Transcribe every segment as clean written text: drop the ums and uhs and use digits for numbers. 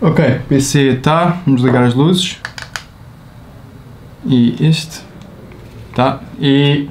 Ok, PC está, vamos ligar as luzes. E este. Tá, e...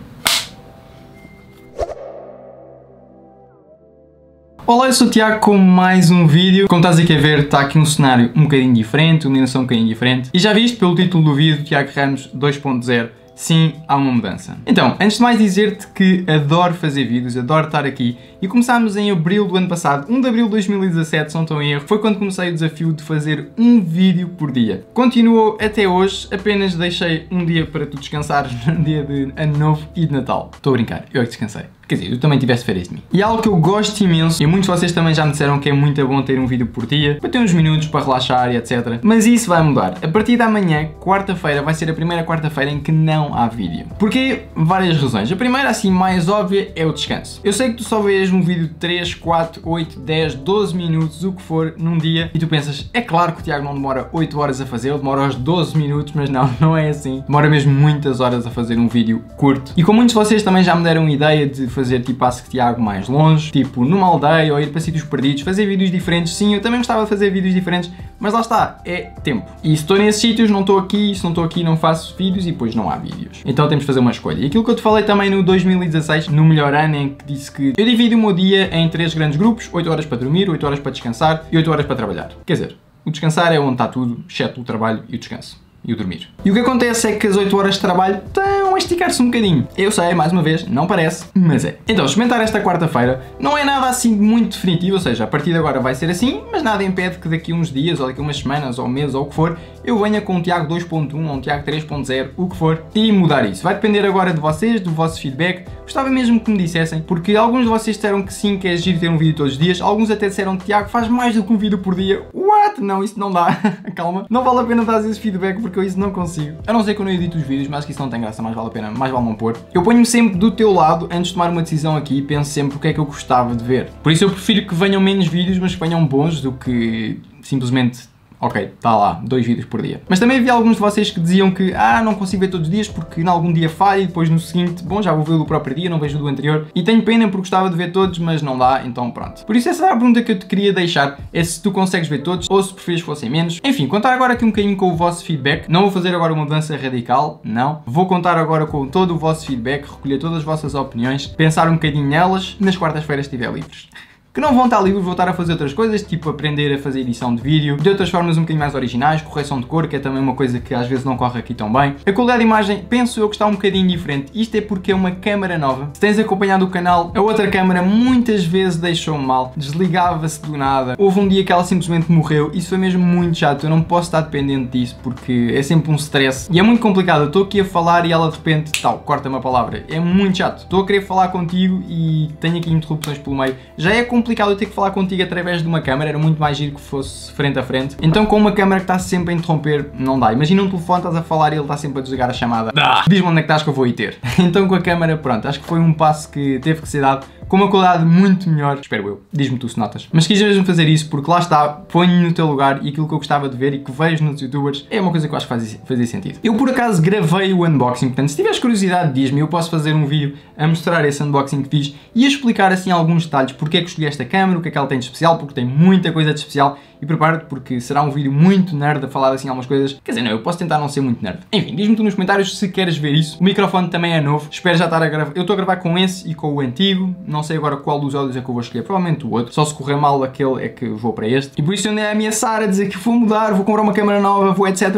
Olá, eu sou o Tiago com mais um vídeo. Como estás aqui a ver, está aqui um cenário um bocadinho diferente, uma iluminação um bocadinho diferente. E já viste pelo título do vídeo, Tiago Ramos 2.0, sim, há uma mudança. Então, antes de mais dizer-te que adoro fazer vídeos, adoro estar aqui. E começámos em abril do ano passado, 1 de abril de 2017, se não estou em erro, foi quando comecei o desafio de fazer um vídeo por dia. Continuou até hoje, apenas deixei um dia para tu descansares no dia de Ano Novo e de Natal. Estou a brincar, eu é que descansei. Quer dizer, eu também tivesse férias de mim. E algo que eu gosto imenso, e muitos de vocês também já me disseram que é muito bom ter um vídeo por dia, para ter uns minutos, para relaxar e etc. Mas isso vai mudar. A partir da manhã, quarta-feira, vai ser a primeira quarta-feira em que não há vídeo. Porquê? Várias razões. A primeira, assim, mais óbvia, é o descanso. Eu sei que tu só vês um vídeo de 3, 4, 8, 10, 12 minutos, o que for, num dia, e tu pensas, é claro que o Tiago não demora 8 horas a fazer, ele demora aos 12 minutos, mas não, não é assim. Demora mesmo muitas horas a fazer um vídeo curto. E como muitos de vocês também já me deram ideia de fazer tipo a que Tiago mais longe, tipo numa aldeia ou ir para sítios perdidos, fazer vídeos diferentes. Sim, eu também gostava de fazer vídeos diferentes, mas lá está, é tempo. E se estou nesses sítios, não estou aqui, se não estou aqui não faço vídeos e depois não há vídeos. Então temos de fazer uma escolha. E aquilo que eu te falei também no 2016, no melhor ano, em que disse que eu divido o meu dia em 3 grandes grupos, 8 horas para dormir, 8 horas para descansar e 8 horas para trabalhar. Quer dizer, o descansar é onde está tudo, exceto o trabalho e o descanso. E o dormir. E o que acontece é que as 8 horas de trabalho estão a esticar-se um bocadinho. Eu sei, mais uma vez, não parece, mas é. Então, experimentar esta quarta-feira não é nada assim muito definitivo, ou seja, a partir de agora vai ser assim, mas nada impede que daqui a uns dias, ou daqui a umas semanas, ou meses, ou o que for, eu venha com um Tiago 2.1, ou um Tiago 3.0, o que for, e mudar isso. Vai depender agora de vocês, do vosso feedback. Gostava mesmo que me dissessem, porque alguns de vocês disseram que sim, que é giro ter um vídeo todos os dias, alguns até disseram, Tiago, faz mais do que um vídeo por dia. What? Não, isso não dá. Calma. Não vale a pena dar esse feedback, porque eu isso não consigo. A não ser que eu não edito os vídeos, mas que isso não tem graça, mais vale a pena, mais vale não pôr. Eu ponho-me sempre do teu lado, antes de tomar uma decisão aqui, penso sempre o que é que eu gostava de ver. Por isso eu prefiro que venham menos vídeos, mas que venham bons, do que simplesmente... Ok, está lá, 2 vídeos por dia. Mas também vi alguns de vocês que diziam que não consigo ver todos os dias porque em algum dia falha e depois no seguinte, bom, já vou ver o do próprio dia, não vejo o do anterior. E tenho pena porque gostava de ver todos, mas não dá, então pronto. Por isso essa era a pergunta que eu te queria deixar, é se tu consegues ver todos ou se preferes que fossem menos. Enfim, contar agora aqui um bocadinho com o vosso feedback. Não vou fazer agora uma mudança radical, não. Vou contar agora com todo o vosso feedback, recolher todas as vossas opiniões, pensar um bocadinho nelas, nas quartas-feiras estiver livres. Que não vão estar livres, vou estar a fazer outras coisas, tipo aprender a fazer edição de vídeo, de outras formas um bocadinho mais originais, correção de cor, que é também uma coisa que às vezes não corre aqui tão bem. A qualidade de imagem, penso eu que está um bocadinho diferente. Isto é porque é uma câmera nova. Se tens acompanhado o canal, a outra câmera muitas vezes deixou-me mal, desligava-se do nada. Houve um dia que ela simplesmente morreu, isso foi mesmo muito chato, eu não posso estar dependente disso, porque é sempre um stress. E é muito complicado, eu estou aqui a falar e ela de repente, tal, corta-me a palavra. É muito chato. Estou a querer falar contigo e tenho aqui interrupções pelo meio. Já é complicado eu ter que falar contigo através de uma câmera, era muito mais giro que fosse frente a frente. Então com uma câmera que está sempre a interromper, não dá. Imagina um telefone, estás a falar e ele está sempre a desligar a chamada. Diz-me onde é que estás que eu vou ir ter. Então com a câmera, pronto, acho que foi um passo que teve que ser dado com uma qualidade muito melhor, espero eu. Diz-me tu se notas. Mas quis mesmo fazer isso porque lá está, ponho no teu lugar e aquilo que eu gostava de ver e que vejo nos youtubers é uma coisa que eu acho que fazia sentido. Eu por acaso gravei o unboxing, portanto se tiveres curiosidade diz-me, eu posso fazer um vídeo a mostrar esse unboxing que fiz e a explicar assim alguns detalhes, porque é que escolhi esta câmera, o que é que ela tem de especial, porque tem muita coisa de especial e prepara-te porque será um vídeo muito nerd a falar assim algumas coisas. Quer dizer, não, eu posso tentar não ser muito nerd. Enfim, diz-me tu nos comentários se queres ver isso. O microfone também é novo, espero já estar a gravar. Eu estou a gravar com esse e com o antigo, não sei agora qual dos áudios é que eu vou escolher, provavelmente o outro, só se correr mal aquele é que vou para este. E por isso eu andei a ameaçar, a dizer que vou mudar, vou comprar uma câmera nova, vou etc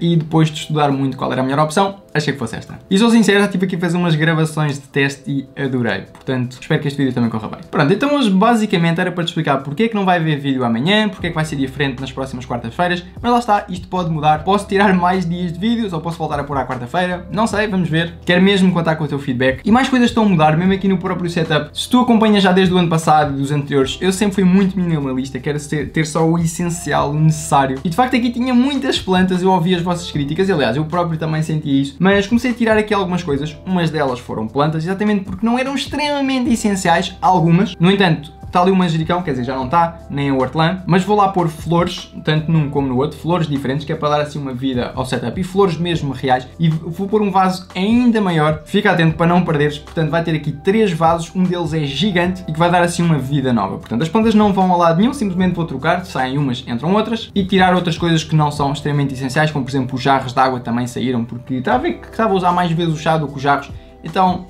e depois de estudar muito qual era a melhor opção, achei que fosse esta. E sou sincero, já tive aqui a fazer umas gravações de teste e adorei, portanto espero que este vídeo também corra bem. Pronto, então hoje basicamente era para te explicar porque é que não vai haver vídeo amanhã, porque é que vai ser diferente nas próximas quartas-feiras, mas lá está, isto pode mudar, posso tirar mais dias de vídeos ou posso voltar a pôr à quarta-feira, não sei, vamos ver. Quero mesmo contar com o teu feedback e mais coisas estão a mudar, mesmo aqui no próprio setup. Se tu acompanhas já desde o ano passado e dos anteriores, eu sempre fui muito minimalista, quero ter só o essencial, o necessário. E de facto aqui tinha muitas plantas, eu ouvi as vossas críticas, e, aliás, eu próprio também senti isso, mas comecei a tirar aqui algumas coisas, umas delas foram plantas, exatamente porque não eram extremamente essenciais, algumas. No entanto, Está ali o manjericão, quer dizer, já não está, nem a hortelã, mas vou lá pôr flores, tanto num como no outro, flores diferentes, que é para dar assim uma vida ao setup, e flores mesmo reais, e vou pôr um vaso ainda maior, fica atento para não perderes, portanto vai ter aqui 3 vasos, um deles é gigante e que vai dar assim uma vida nova. Portanto as plantas não vão ao lado nenhum, simplesmente vou trocar, saem umas, entram outras, e tirar outras coisas que não são extremamente essenciais, como por exemplo os jarros de água também saíram, porque estava a ver que estava a usar mais vezes o chá do que os jarros, então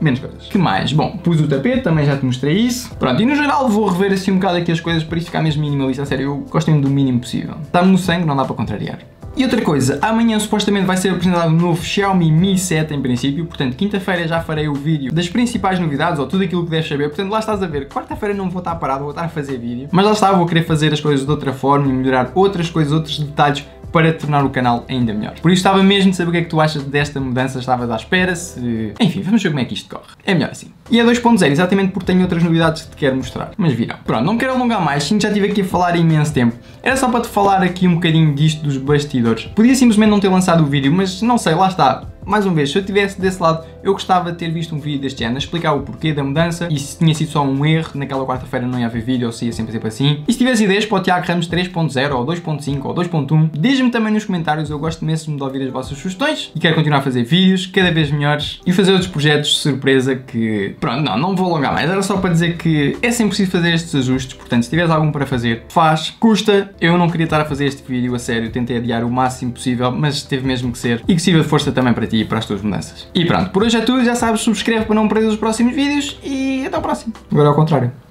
menos coisas. Que mais? Bom, pus o tapete, também já te mostrei isso. Pronto, e no geral vou rever assim um bocado aqui as coisas para isto ficar mesmo minimalista, a sério, eu gosto mesmo do mínimo possível. Está-me no sangue, não dá para contrariar. E outra coisa, amanhã supostamente vai ser apresentado um novo Xiaomi Mi 7 em princípio, portanto quinta-feira já farei o vídeo das principais novidades ou tudo aquilo que deves saber, portanto lá estás a ver, quarta-feira não vou estar parado, vou estar a fazer vídeo, mas lá está, vou querer fazer as coisas de outra forma e melhorar outras coisas, outros detalhes, para tornar o canal ainda melhor. Por isso estava mesmo de saber o que é que tu achas desta mudança, estavas à espera, se... Enfim, vamos ver como é que isto corre. É melhor assim. E é 2.0, exatamente porque tenho outras novidades que te quero mostrar, mas virão. Pronto, não quero alongar mais, já estive aqui a falar imenso tempo. Era só para te falar aqui um bocadinho disto dos bastidores. Podia simplesmente não ter lançado o vídeo, mas não sei, lá está. Mais uma vez, se eu estivesse desse lado, eu gostava de ter visto um vídeo deste ano, explicar o porquê da mudança e se tinha sido só um erro, naquela quarta-feira não ia haver vídeo ou se ia sempre assim. E se tivesse ideias para o Tiago Ramos 3.0 ou 2.5 ou 2.1, diz-me também nos comentários, eu gosto mesmo de ouvir as vossas sugestões e quero continuar a fazer vídeos cada vez melhores e fazer outros projetos de surpresa que... Pronto, não vou alongar mais, era só para dizer que é sempre preciso fazer estes ajustes, portanto se tiveres algum para fazer, faz, custa, eu não queria estar a fazer este vídeo, a sério, tentei adiar o máximo possível, mas teve mesmo que ser e que sirva de força também para ti e para as tuas mudanças. E pronto, por hoje é tudo, já sabes, subscreve para não perder os próximos vídeos e até ao próximo. Agora ao contrário.